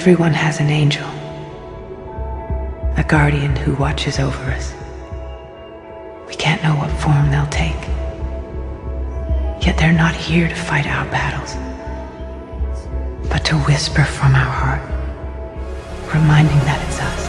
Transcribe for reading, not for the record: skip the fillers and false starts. Everyone has an angel, a guardian who watches over us. We can't know what form they'll take. Yet they're not here to fight our battles, but to whisper from our heart, reminding that it's us.